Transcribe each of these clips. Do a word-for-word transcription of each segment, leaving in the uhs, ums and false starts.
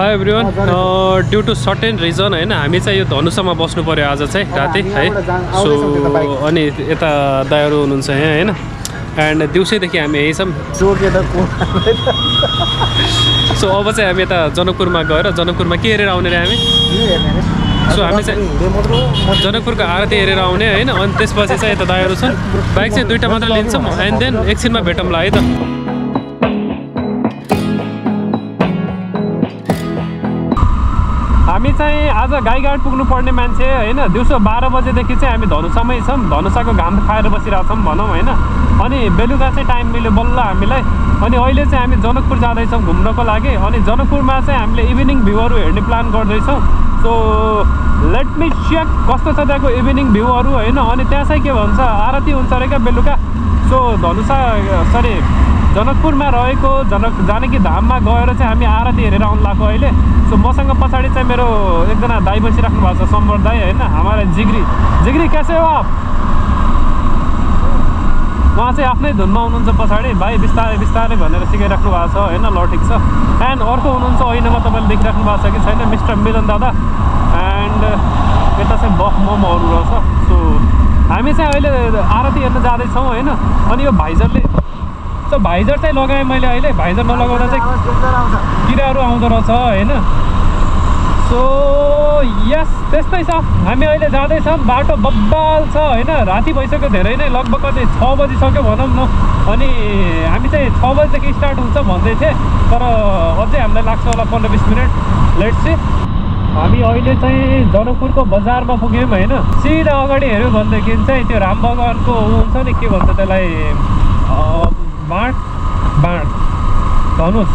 Hi everyone. Uh, due to certain reason, I na, hami chahiye धनुषामा बस्नु पर्यो आज चाहिँ राति है. So अनि यता दाइहरु हुनुहुन्छ यहाँ हैन. And दिउँसैदेखि हामी यही छम. So अब चाहिँ हामी यता जनकपुरमा गएर जनकपुरमा के हेरेर आउने रे हामी? So हामी चाहिँ जनकपुरको आरती हेरेर आउने हैन. अनि त्यसपछि चाहिँ यता दाइहरु छन्. बाइक चाहिँ दुईटा मात्र लिन्छम and then एकछिनमा भेटौँला है त. हामी चाहिँ आज गाईघाट पुग्नु पर्ने मान्छे हैन. दिउँसो बाह्र बजेदेखि चाहिँ हामी धनुषामै छौं. धनुषाको घाम खाएर बसिराछौं भनौं हैन. अनि बेलुका चाहिँ टाइम मिल्यो बल्ल हामीलाई. अनि अहिले चाहिँ हामी जनकपुर जादै छौं घुम्नको लागि. अनि जनकपुरमा चाहिँ हामीले इभिनिङ भ्यूहरु हेर्ने प्लान गर्दै छौं. सो लेट मी चेक कस्तो छ त्यको इभिनिङ भ्यूहरु हैन. अनि त्यहाँ चाहिँ के भन्छ आरती हुन्छ रे बेलुका. सो धनुषा सरी जनकपुरमा रहेको जनक जानकी धाममा गएर चाहिँ हामी आरती हेरेर आउन लाग्यो अहिले. सो मसँग पछाडी चाहिँ मेरो एकजना दाइ बसिराख्नु भएको छ सम्बर दाइ हैन. हाम्रो जिग्री जिग्री कैसे हो आप? उहाँ चाहिँ आफ्नै धुनमा हुनुहुन्छ पछाडी. भाइ बिस्तारै बिस्तारै भनेर सिकाइराख्नु भएको छ हैन. ल ठिक छ. एन्ड अर्को हुनुहुन्छ ऐनामा तपाईले देखिराख्नु भएको छ कि छैन मिस्टर मिलन दादा. एन्ड यता चाहिँ बफ मोमोहरु रहेछ. सो हामी चाहिँ अहिले आरती हेर्न जादै छौं हैन. अनि यो भाइजरले तो भाइजर चाहिँ लगाए मैले अहिले. भाइजर नलगाउन चाहिँ किराहरु आउँदो रहेछ हैन. सो यस त्यस्तै छ. हामी अहिले जादै छौं. बाटो बब्बाल छ हैन. राति भइसक्यो धेरै नै लगभग कति छ बजी सक्यो भनौं न. अनि हामी चाहिँ छ बजेदेखि स्टार्ट हुन्छ भन्दै थिए तर अझै हामीलाई लाग्छ होला पन्ध्र बीस मिनेट. Let's see. हामी अहिले चाहिँ जनकपुरको बजारमा पुग्यौं हैन. सिधा अगाडि हेर्यो भन्देखि चाहिँ त्यो राम भगवानको हुन्छ नि के भन्छ त्यसलाई बाँड बाँड धनुष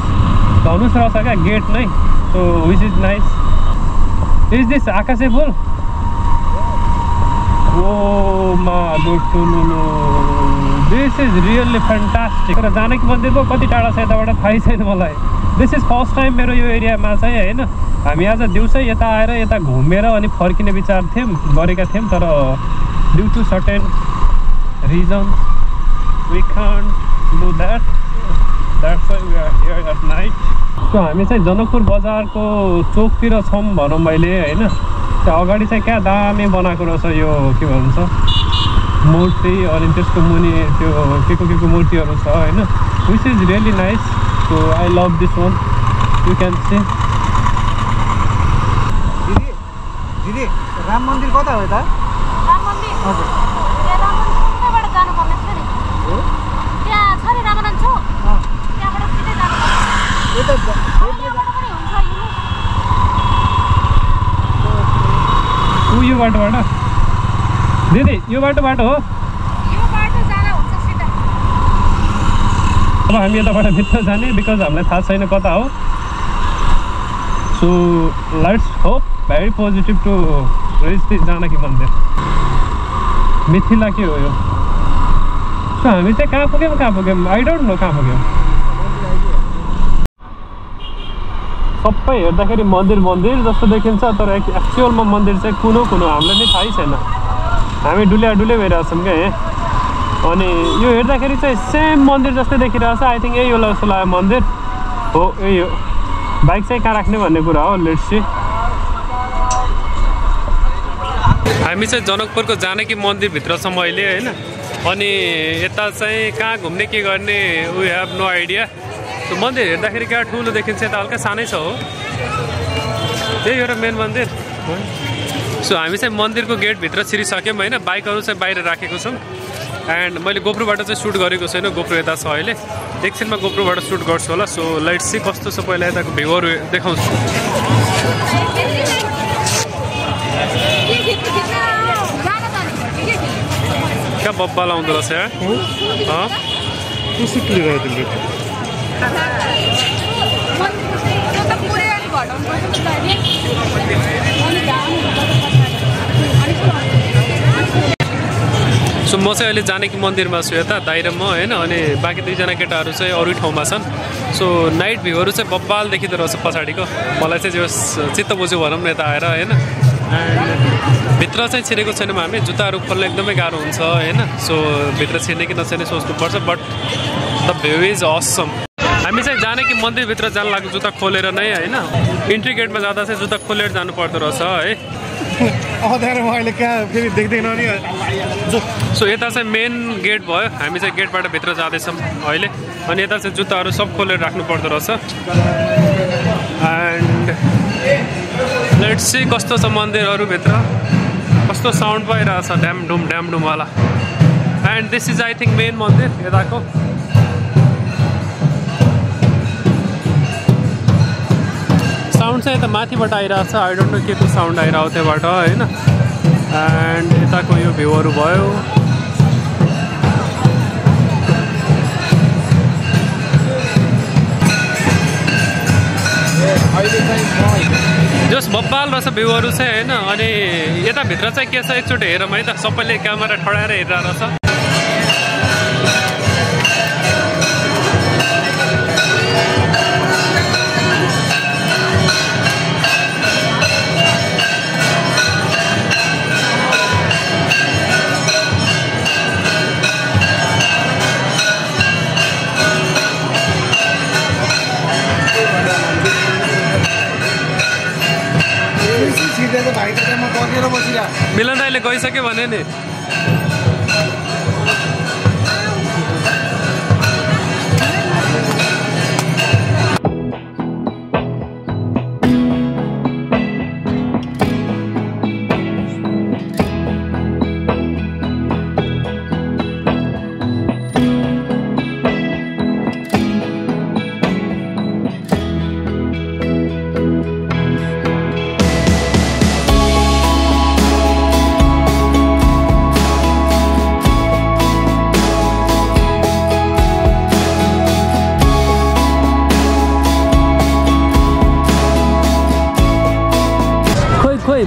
धनुष रहेछ क्या गेट नै. So which is nice. Is this आकाशे फुल? ओ मा दुटुलुलु दिस इज रियली फ्यान्टास्टिक. तर जानकी मन्दिर पो कति टाढा छ यताबाट थाहै छैन मलाई. दिस इज फर्स्ट टाइम मेरो यो एरियामा चाहिँ हैन. हामी आज दिउँसै यता आएर यता घुमेर अनि फर्किने विचार थियौँ गरेका थियौँ तर due to certain reason we can't do that. That's why we are here at night. So हामी चाहिँ जनकपुर बजारको चोकतिर छौं भनौं मैले हैन. त्यो अगाडि चाहिँ क्या दामी बनाएको रहेछ यो के भन्छ मूर्ति. अनि त्यसको मुनि त्यो केको केको मूर्तिहरु छ हैन. This is really nice. So I love this one. You can see. दिदी दिदी राम मन्दिर कता हो त? राम मन्दिर हजुर. त्यो राम मन्दिरबाट जानु पर्ने छ नि. यो बाटोबाट दिदी यो बाटोबाट हो. अब हामी यताबाट भित्र जाने बिकज हामीलाई थाहा छैन कता हो. So let's hope very positive to reach this Janaki Mandir. Mithila के हो यो? सो हामी चाहिँ कहाँ पुग्यौँ कहाँ पुग्यौँ आई डोन्ट नो कहाँ पुग्यौँ. सबै हेर्दाखेरि मन्दिर मन्दिर जस्तो देखिन्छ तर एक्चुअलमा मन्दिर चाहिँ कुनो कुनो हामीलाई नै थाहै छैन. हामी डुल्या डुल्या भइरहेको छौँ क्या. अनि यो हेर्दाखेरि चाहिँ सेम मन्दिर जस्तै देखिरहेको छ. आई थिङ्क यही होला जस्तो लाग्यो मन्दिर हो. यही हो. बाइक चाहिँ कहाँ राख्ने भन्ने कुरा हो. Let's see. हामी चाहिँ जनकपुरको जानकी मन्दिरभित्रसम्म अहिले होइन. अनि यता चाहिँ कहाँ घुम्ने के गर्ने we have no idea. So मन्दिर हेर्दाखेरि क्या ठुलो देखिन्छ यता हल्का सानै छ हो. त्यही हो र मेन मन्दिर. सो हामी चाहिँ मन्दिरको गेटभित्र छिरिसक्यौँ होइन. बाइकहरू चाहिँ बाहिर राखेको छौँ. एन्ड मैले गोप्रोबाट चाहिँ सुट गरेको छैन. गोप्रो यता छ अहिले. एकछिनमा गोप्रोबाट सुट गर्छु होला. सो लाइट्स चाहिँ कस्तो छ पहिला यताको भ्यूहरू देखाउँछु. क्या बब्बा लाउँदो रहेछ यहाँ. सो म चाहिँ अहिले जानकी मन्दिरमा छु यता दाइ र म हैन. अनि बाँकी दुईजना केटाहरू चाहिँ अरू ठाउँमा छन्. सो नाइट भ्यूहरू चाहिँ बब्बाल देखिँदो रहेछ पछाडिको. मलाई चाहिँ जो चित्त बुझ्यो भनौँ न यता आएर हैन. एन्ड भित्र चाहिँ छिरेको छैनौँ हामी. जुत्ताहरू खोल्न एकदमै गाह्रो हुन्छ हैन. सो भित्र छिर्ने कि नछिर्ने सोच्नुपर्छ. But the view is awesome. हमी से जाने कि मंदिर भित्र जान लगे जुत्ता खोलेर नै हैन इन्ट्री गेटमा जादा चाहिँ जुत्ता खोलेर जानु पर्दो रहेछ है अधार म अहिले कहाँ फेरि देख्दैन नि सो यता चाहिँ मेन गेट भयो हामी चाहिँ गेटबाट भित्र जादै छम अहिले अनि यता चाहिँ जुत्ताहरु सब खोलेर राख्नु पर्दो रहेछ एन्ड लेट्स सी कस्तो छ मन्दिरहरु भित्र कस्तो साउन्ड भइराछ ड्याम डुम ड्याम डुम वाला and this is I think main मन्दिर यताको साउंड से यता माथिबाट आइराछ आई डोन्ट नो के को साउन्ड आइराछ त्यबाट हैन एन्ड यताको यो भ्यूहरु भयो जस्ट बब्बाल रहेछ भ्यूहरु चाहिँ हैन अनि यता भित्र चाहिँ के छ एकचोटी हेरौँ है त सबैले क्यामेरा ठडाएर हेरिरहेछ मिलन दाइले गइसके भने नि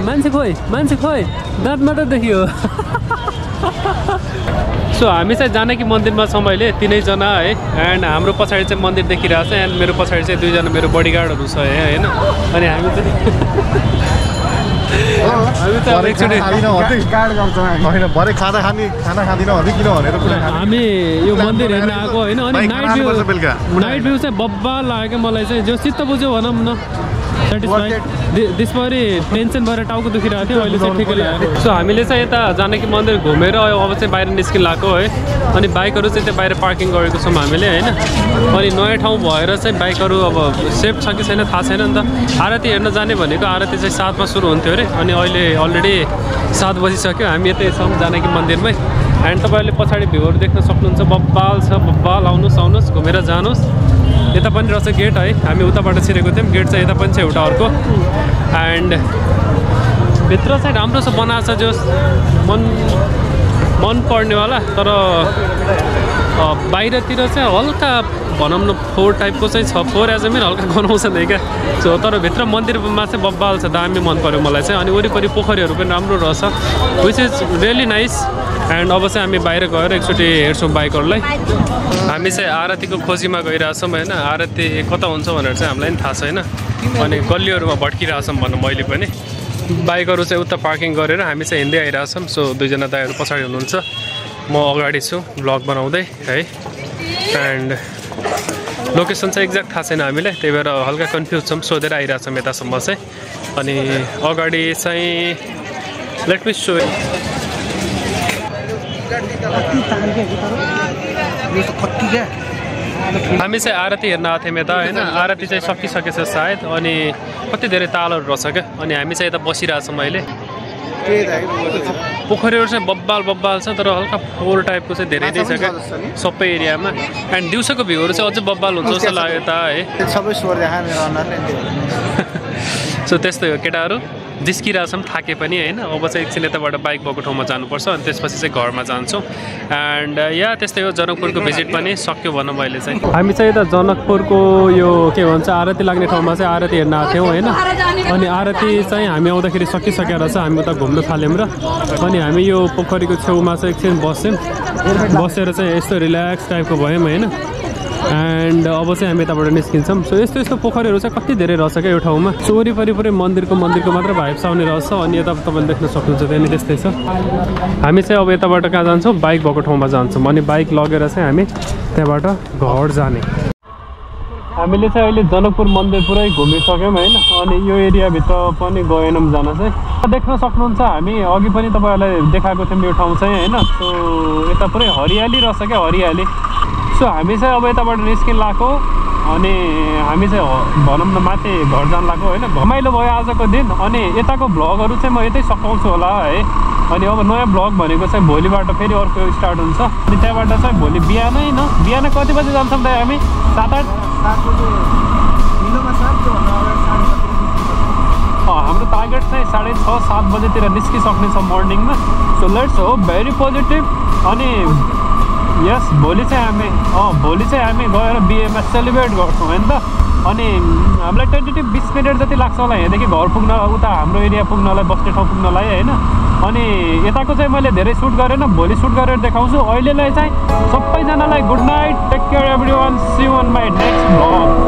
मान्छे खोइ मान्छे खोइ दाँत मात्र देखियो सो हामी चाहिँ जानकी मन्दिरमा छौँ अहिले तीनैजना है एन्ड हाम्रो पछाडि चाहिँ मन्दिर देखिरहेछ एन्ड मेरो पछाडि चाहिँ दुईजना मेरो बडीगार्डहरू छ हैन अनि हामी चाहिँ हामी त एकचोटी गार्ड गर्छौं हैन भरे खाना खानी खाना खादिन भने किन भनेर कुरा हामी यो मन्दिर हेर्न आएको हैन अनि नाइट भ्यू नाइट भ्यू चाहिँ बब्बा लाग्यो मलाई चाहिँ जो चित्त बुझ्यो भनौं न दिसभरि टेन्सन भएर टाउको दुखिरहेको थियो अहिले चाहिँ ठिकै लाग्यो सो हामीले चाहिँ यता जानकी मन्दिर घुमेर अब चाहिँ बाहिर निस्किन लाग्यो है अनि बाइकहरू चाहिँ त्यहाँ बाहिर पार्किङ गरेको छौँ हामीले होइन अनि नयाँ ठाउँ भएर चाहिँ बाइकहरू अब सेफ छ कि छैन थाहा छैन नि त आरती हेर्न जाने भनेको आरती चाहिँ सातमा सुरु हुन्थ्यो अरे अनि अहिले अलरेडी सात बजिसक्यो हामी यतै छौँ जानकी मन्दिरमै एन्ड तपाईँहरूले पछाडि भ्यूहरू देख्न सक्नुहुन्छ बब्बाल छ बब्बाल आउनुहोस् आउनुहोस् घुमेर जानुहोस् यता पनि रहेछ गेट है हामी उताबाट छिरेको थियौँ गेट चाहिँ यता पनि छ एउटा अर्को एन्ड भित्र चाहिँ राम्रो छ बनाएको छ जो मन मन पर्नेवाला तर बाहिरतिर चाहिँ हल्का भनौँ न फोहोर टाइपको चाहिँ छ फोहोर एज मेरो हल्का गनाउँछ नै क्या सो तर भित्र मन्दिरमा चाहिँ बब्बाल छ दामी मन पऱ्यो मलाई चाहिँ अनि वरिपरि पोखरीहरू पनि राम्रो रहेछ which is really nice and अब चाहिँ हामी बाहिर गएर एकचोटि हेर्छौँ बाइकहरूलाई हामी चाहिँ आरतीको खोजीमा गइरहेछौँ होइन आरती कता हुन्छ भनेर चाहिँ हामीलाई पनि थाहा छैन अनि गल्लीहरूमा भट्किरहेछौँ भनौँ मैले पनि बाइकहरू चाहिँ उता पार्किङ गरेर हामी चाहिँ हिँड्दै आइरहेछौँ सो दुईजना दाइहरू पछाडि हुनुहुन्छ म अगाडि छु भ्लग बनाउँदै है एन्ड लोकेसन चाहिँ एक्ज्याक्ट थाहा छैन हामीलाई त्यही भएर हल्का कन्फ्युज छौँ सोधेर आइरहेछौँ यतासम्म चाहिँ अनि अगाडि चाहिँ लेट मी सो हामी चाहिँ आरती हेर्न आएको थियौँ यता होइन आरती चाहिँ सकिसकेछ सायद अनि कति धेरै तालहरू रहेछ क्या अनि हामी चाहिँ यता बसिरहेछौँ अहिले पोखरीहरू चाहिँ बब्बाल बब्बाल छ तर हल्का फोहोर टाइपको चाहिँ धेरै नै छ क्या सबै एरियामा एन्ड दिउँसोको भ्यूहरू चाहिँ अझै बब्बाल हुन्छ जस्तो लाग्यो यता है सो त्यस्तो हो केटाहरू जिस्किरहेछौँ थाके पनि होइन अब चाहिँ एकछिन यताबाट बाइक भएको ठाउँमा जानुपर्छ अनि त्यसपछि चाहिँ घरमा जान्छौँ एन्ड या त्यस्तै हो जनकपुरको भिजिट पनि सक्यो भनौँ मैले चाहिँ हामी चाहिँ यता जनकपुरको यो के भन्छ आरती लाग्ने ठाउँमा चाहिँ आरती हेर्न आएको थियौँ होइन अनि आरती चाहिँ हामी आउँदाखेरि सकिसकेको रहेछ हामी उता घुम्न थाल्यौँ र अनि हामी यो पोखरीको छेउमा चाहिँ एकछिन बस्यौँ बसेर चाहिँ यस्तो रिल्याक्स टाइपको भयौँ होइन एन्ड अब चाहिँ हामी यताबाट निस्किन्छौँ सो यस्तो यस्तो पोखरीहरू चाहिँ कति धेरै रहेछ क्या यो ठाउँमा सो वरिपरिपरि मन्दिरको मन्दिरको मात्र भाइब्स आउने रहेछ अनि यता तपाईँले देख्न सक्नुहुन्छ त्यहाँ नि त्यस्तै छ हामी चाहिँ अब यताबाट कहाँ जान्छौँ बाइक भएको ठाउँमा जान्छौँ अनि बाइक लगेर चाहिँ हामी त्यहाँबाट घर जाने हामीले चाहिँ अहिले जनकपुर मन्दिर पुरै घुमिसक्यौं हैन अनि यो एरिया भित्र पनि गएनम जान चाहिँ देख्न सक्नुहुन्छ हामी अघि पनि तपाईहरुलाई देखाएको थियौं यो ठाउँ चाहिँ हैन सो यता पुरै हरियाली रहछ के हरियाली सो हामी चाहिँ अब यताबाट निस्किन लाको अनि हामी चाहिँ भनम न माथि घर जान लाको हैन घमाइलो भयो आजको दिन अनि यताको भ्लगहरु चाहिँ म यतै सकाउँछु होला है अनि अब नयाँ भ्लग भनेको चाहिँ भोलिबाट फेरि अर्को स्टार्ट हुन्छ अनि त्यहाँबाट चाहिँ भोलि बिहानै न बिहान कति बजे जान्छौं त हामी हाम्रो टार्गेट चाहिँ साढे छ सात बजेतिर निस्किसक्नेछ मर्निङमा so let's hope very positive अनि यस भोलि चाहिँ हामी अँ भोलि चाहिँ हामी गएर बिहेमा सेलिब्रेट गर्छौँ होइन त अनि हामीलाई टेन्टेटिभ बिस मिनट जति लाग्छ होला यहाँदेखि घर पुग्न उता हाम्रो एरिया पुग्नलाई बस्ने ठाउँ पुग्नलाई होइन अनि यताको चाहिँ मैले धेरै सुट गरेन भोलि सुट गरेर देखाउँछु अहिलेलाई चाहिँ सबैजनालाई good night take care everyone see you on my next vlog.